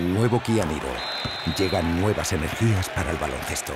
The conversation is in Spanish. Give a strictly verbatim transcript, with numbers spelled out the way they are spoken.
Nuevo Kia Niro. Llegan nuevas energías para el baloncesto.